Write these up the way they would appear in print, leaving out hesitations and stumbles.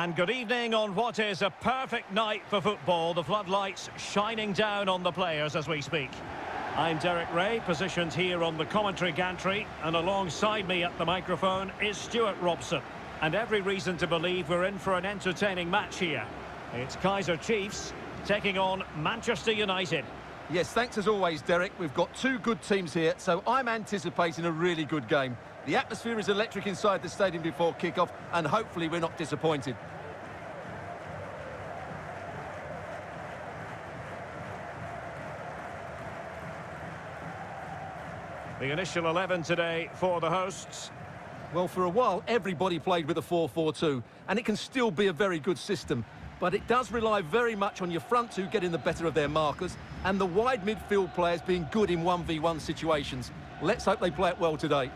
And good evening on what is a perfect night for football. The floodlights shining down on the players as we speak. I'm Derek Ray, positioned here on the commentary gantry, and alongside me at the microphone is Stuart Robson. And every reason to believe we're in for an entertaining match here. It's Kaizer Chiefs taking on Manchester United. Yes, thanks as always, Derek. We've got two good teams here, so I'm anticipating a really good game. The atmosphere is electric inside the stadium before kickoff, and hopefully we're not disappointed. The initial 11 today for the hosts. Well, for a while, everybody played with a 4-4-2, and it can still be a very good system. But it does rely very much on your front two getting the better of their markers and the wide midfield players being good in 1v1 situations. Let's hope they play it well today.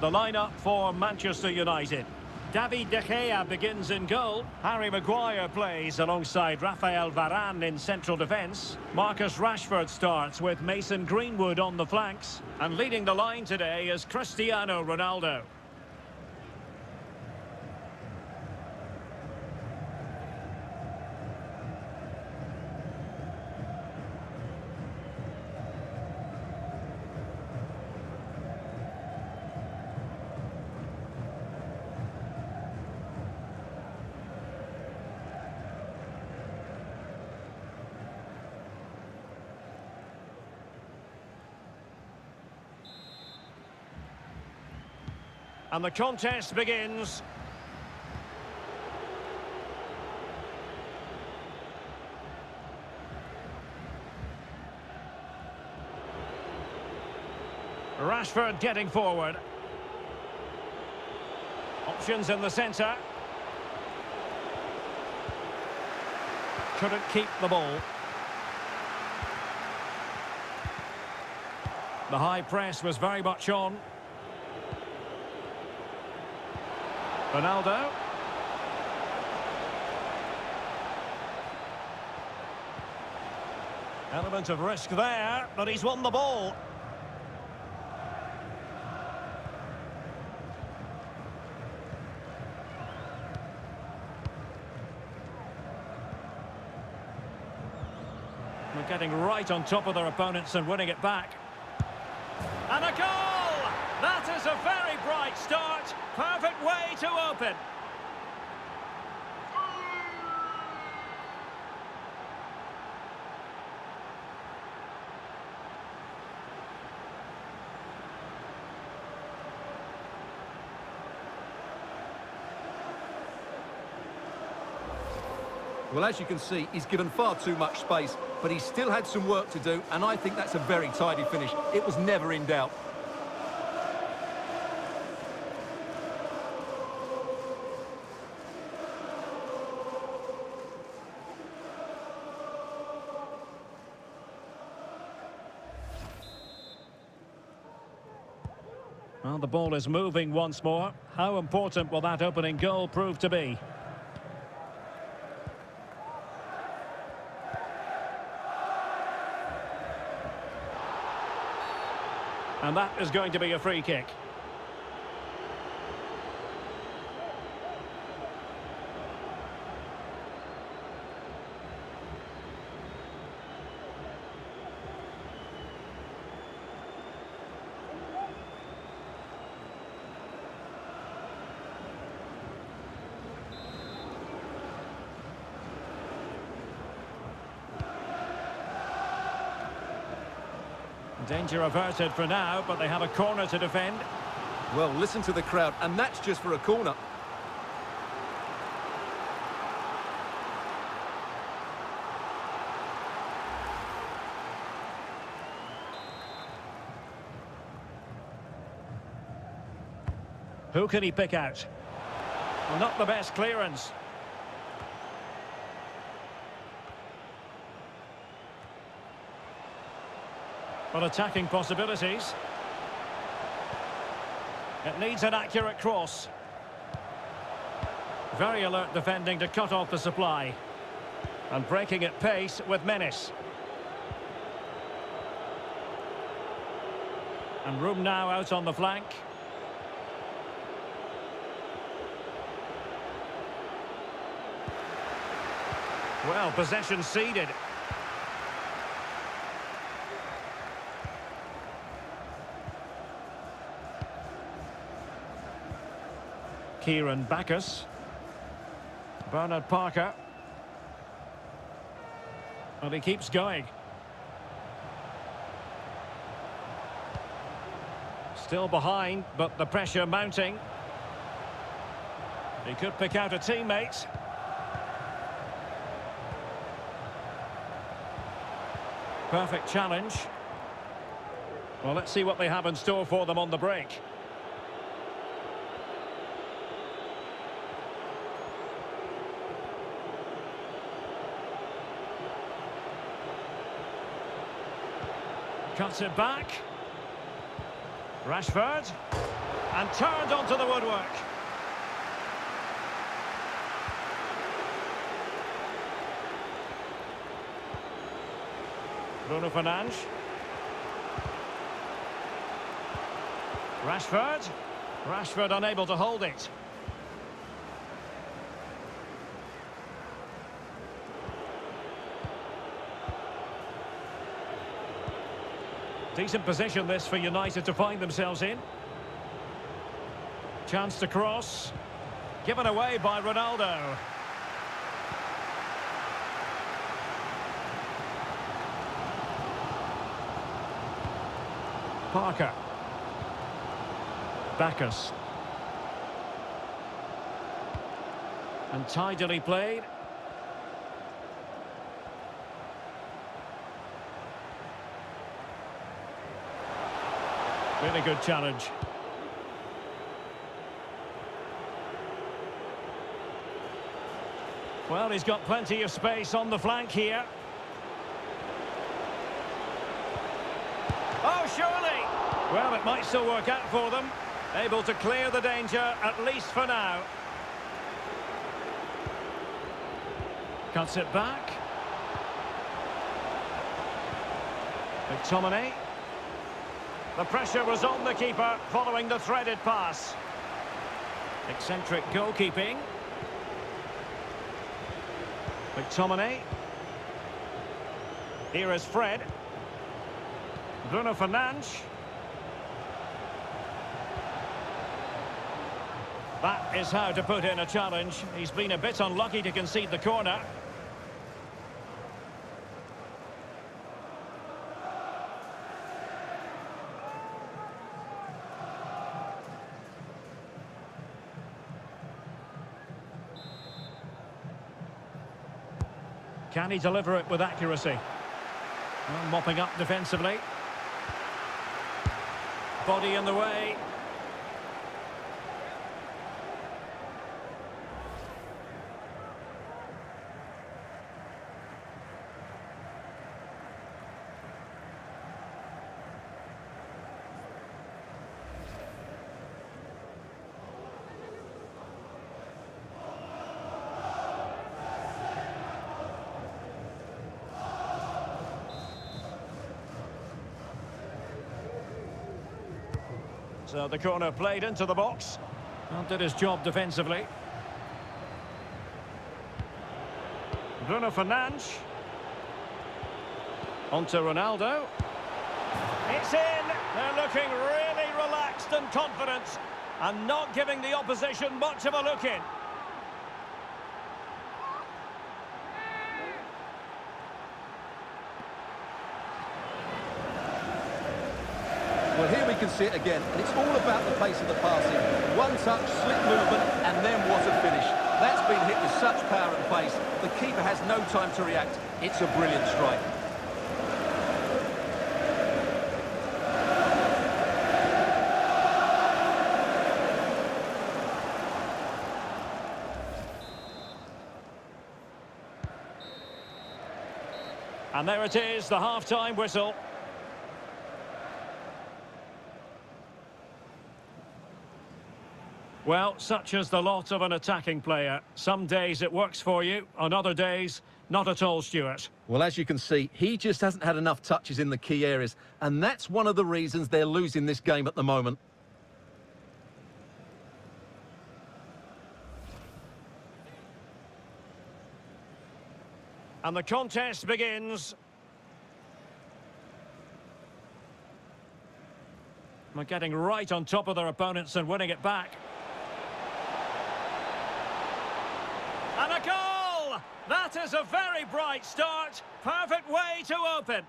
The lineup for Manchester United. David De Gea begins in goal. Harry Maguire plays alongside Rafael Varane in central defence. Marcus Rashford starts with Mason Greenwood on the flanks. And leading the line today is Cristiano Ronaldo. And the contest begins. Rashford getting forward. Options in the centre. Couldn't keep the ball. The high press was very much on. Ronaldo. Element of risk there, but he's won the ball. They're getting right on top of their opponents and winning it back. And a goal! That is a very bright start. Perfect way to open. Well, as you can see, he's given far too much space, but he still had some work to do, and I think that's a very tidy finish. It was never in doubt. Well, the ball is moving once more. How important will that opening goal prove to be? And that is going to be a free kick. Danger averted for now, but they have a corner to defend. Well, listen to the crowd, and that's just for a corner. Who can he pick out? Well, not the best clearance. But attacking possibilities. It needs an accurate cross. Very alert defending to cut off the supply. and breaking at pace with menace. And room now out on the flank. Well, possession ceded. Kieran Backus. Bernard Parker. And he keeps going. Still behind, but the pressure mounting. He could pick out a teammate. Perfect challenge. Well, let's see what they have in store for them on the break. Cuts it back. Rashford. And turned onto the woodwork. Bruno Fernandes. Rashford. Rashford unable to hold it. Decent position this for United to find themselves in. Chance to cross. Given away by Ronaldo. Parker. Backus. And tidily played. Really good challenge. Well, he's got plenty of space on the flank here. Oh, surely! Well, it might still work out for them. Able to clear the danger, at least for now. Cuts it back. McTominay. The pressure was on the keeper following the threaded pass. Eccentric goalkeeping. McTominay. Here is Fred. Bruno Fernandes. That is how to put in a challenge. He's been a bit unlucky to concede the corner. Can he deliver it with accuracy? Well, mopping up defensively. Body in the way. So the corner played into the box and did his job defensively. Bruno Fernandes. Onto Ronaldo. It's in. They're looking really relaxed and confident and not giving the opposition much of a look in. Well, here we can see it again, and it's all about the pace of the passing. One touch, slick movement, and then what a finish. That's been hit with such power and pace. The keeper has no time to react. It's a brilliant strike. And there it is, the half-time whistle. Well, such is the lot of an attacking player. Some days it works for you, on other days Not at all, Stuart. Well, as you can see, he just hasn't had enough touches in the key areas, and that's one of the reasons they're losing this game at the moment. And the contest begins. They're getting right on top of their opponents and winning it back. And a goal! That is a very bright start. Perfect way to open.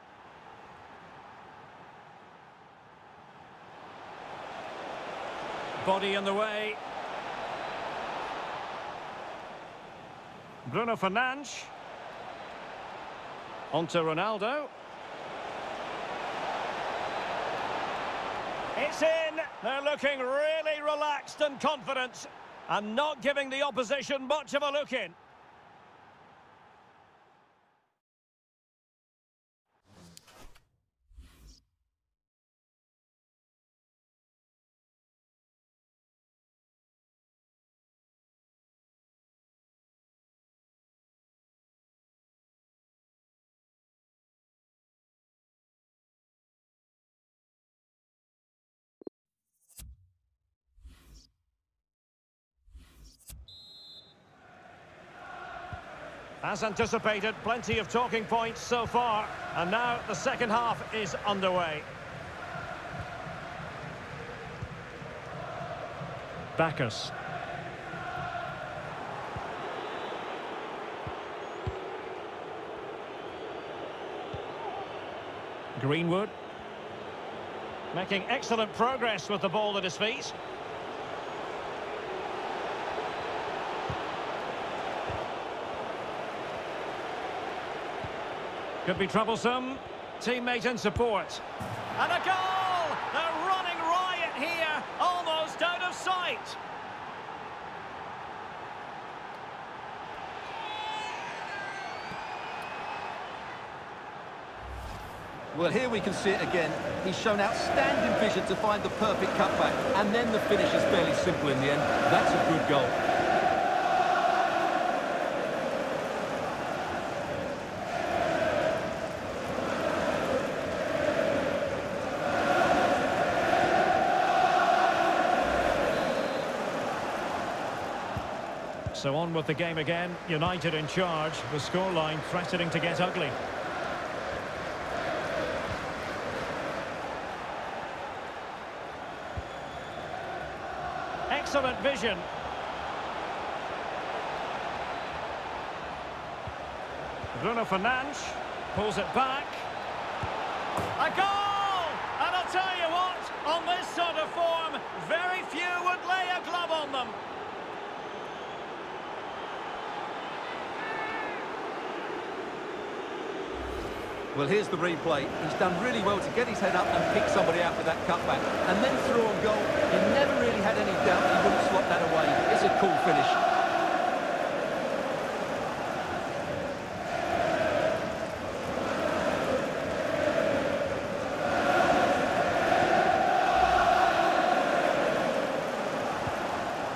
Body in the way. Bruno Fernandes. Onto Ronaldo. It's in. They're looking really relaxed and confident and not giving the opposition much of a look in. As anticipated, plenty of talking points so far, and now the second half is underway. Backus. Greenwood. Making excellent progress with the ball at his feet. Could be troublesome. Teammate and support. And a goal! They're running riot here, almost out of sight. Well, here we can see it again. He's shown outstanding vision to find the perfect cutback, and then the finish is fairly simple in the end. That's a good goal. So on with the game again, United in charge, the scoreline threatening to get ugly. Excellent vision. Bruno Fernandes pulls it back. A goal! And I'll tell you what, on this sort of form, very few would lay a glove on them. Well, here's the replay. He's done really well to get his head up and pick somebody out with that cutback. And then throw on goal. He never really had any doubt he wouldn't swap that away. It's a cool finish.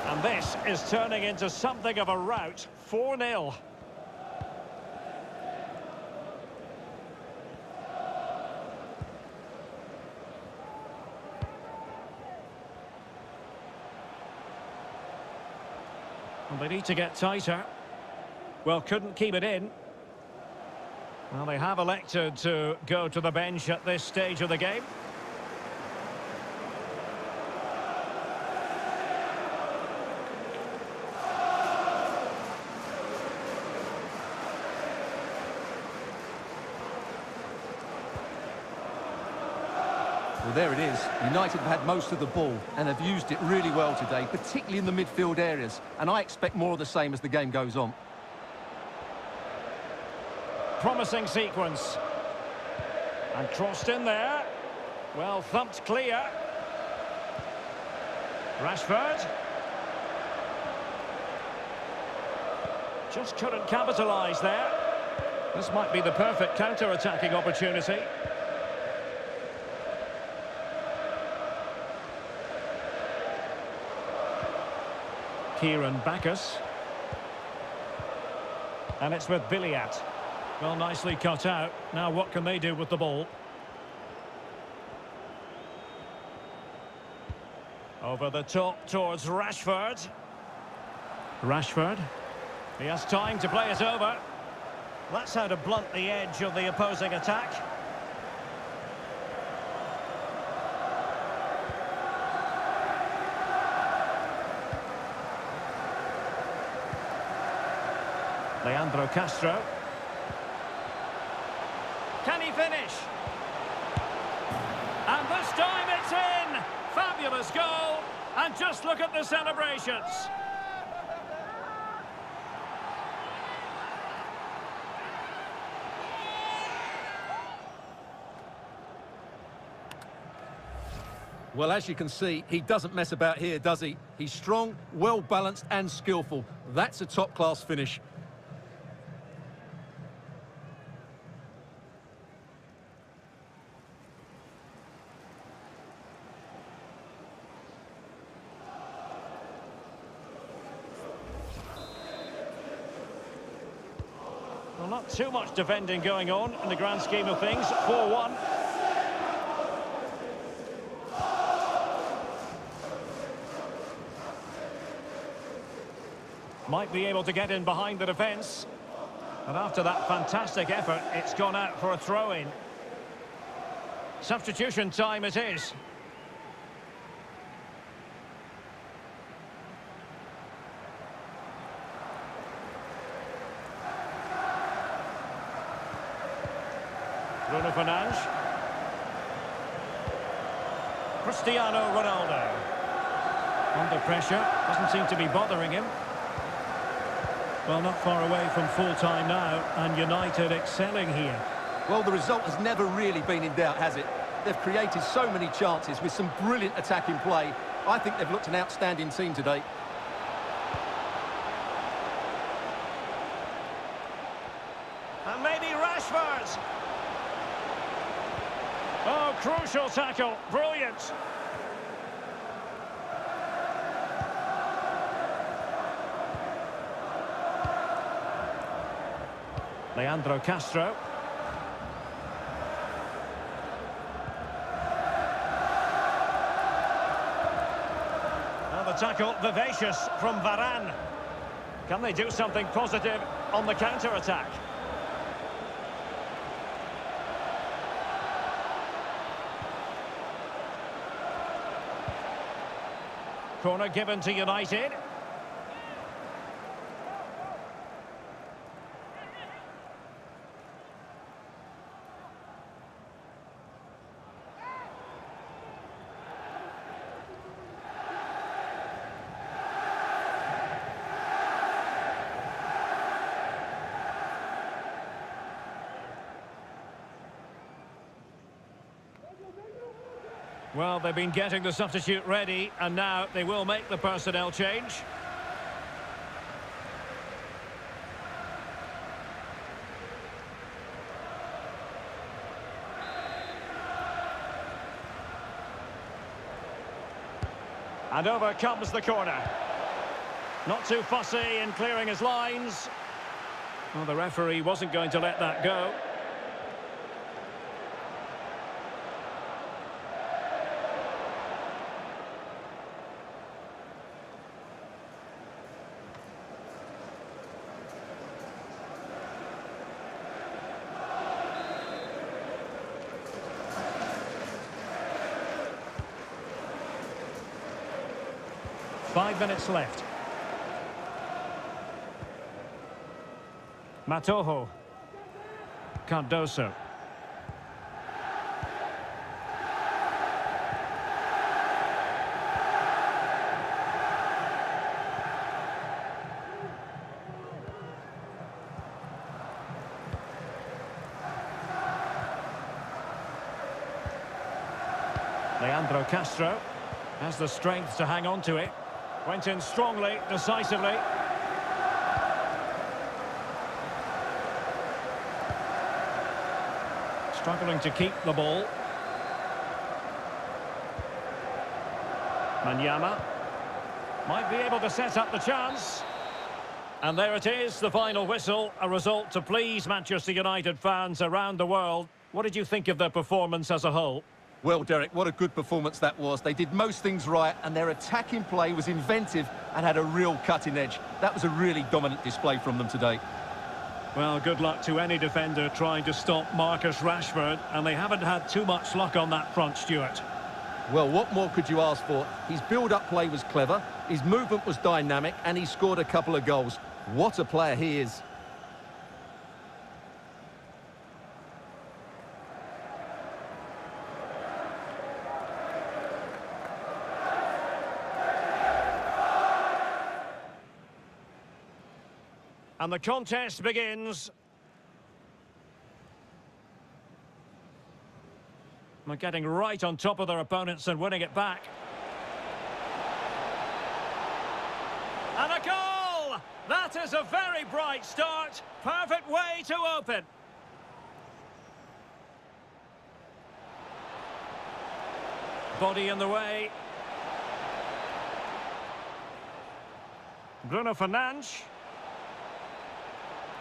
And this is turning into something of a rout. 4-0. They need to get tighter. Well, couldn't keep it in. Well, they have elected to go to the bench at this stage of the game. Well, there it is. United have had most of the ball and have used it really well today, particularly in the midfield areas. And I expect more of the same as the game goes on. Promising sequence. And crossed in there. Well, thumped clear. Rashford. Just couldn't capitalise there. This might be the perfect counter-attacking opportunity. Kieran Backus, and it's with Billiat. Well, nicely cut out. Now what can they do with the ball? Over the top towards Rashford. Rashford. He has time to play it over. That's how to blunt the edge of the opposing attack. Leonardo Castro. Can he finish? And this time it's in! Fabulous goal! And just look at the celebrations! Well, as you can see, he doesn't mess about here, does he? He's strong, well-balanced and skillful. That's a top-class finish. Well, not too much defending going on in the grand scheme of things. 4-1. Might be able to get in behind the defence. And after that fantastic effort, it's gone out for a throw-in. Substitution time it is. Bruno Fernandes. Cristiano Ronaldo. Under pressure, doesn't seem to be bothering him. Well, not far away from full-time now, and United excelling here. Well, the result has never really been in doubt, has it? They've created so many chances with some brilliant attacking play. I think they've looked an outstanding team today. And maybe Rashford! Oh, crucial tackle. Brilliant. Leandro Castro. Another tackle, vivacious from Varane. Can they do something positive on the counter-attack? Corner given to United. Well, they've been getting the substitute ready, and now they will make the personnel change. And over comes the corner. Not too fussy in clearing his lines. Well, the referee wasn't going to let that go. Five minutes left. Matoho. Cardoso. Leandro Castro has the strength to hang on to it. Went in strongly, decisively. Struggling to keep the ball. Manyama might be able to set up the chance. And there it is, the final whistle, a result to please Manchester United fans around the world. What did you think of their performance as a whole? Well, Derek, what a good performance that was. They did most things right, and their attacking play was inventive and had a real cutting edge. That was a really dominant display from them today. Well, good luck to any defender trying to stop Marcus Rashford, and they haven't had too much luck on that front, Stuart. Well, what more could you ask for? His build-up play was clever, his movement was dynamic, and he scored a couple of goals. What a player he is. And the contest begins. They're getting right on top of their opponents and winning it back. And a goal! That is a very bright start. Perfect way to open. Body in the way. Bruno Fernandes.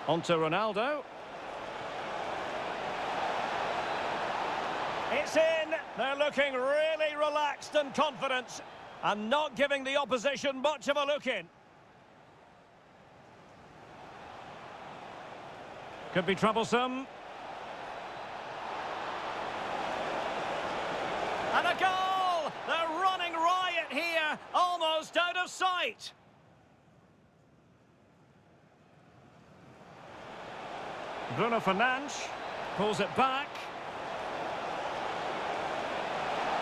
Onto Ronaldo. It's in. They're looking really relaxed and confident and not giving the opposition much of a look in. Could be troublesome. And a goal! They're running riot here, almost out of sight. Bruno Fernandes pulls it back.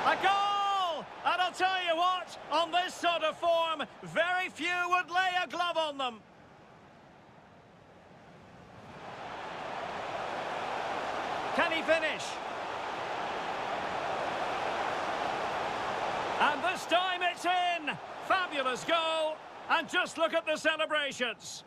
A goal! And I'll tell you what, on this sort of form, very few would lay a glove on them. Can he finish? And this time it's in! Fabulous goal, and just look at the celebrations.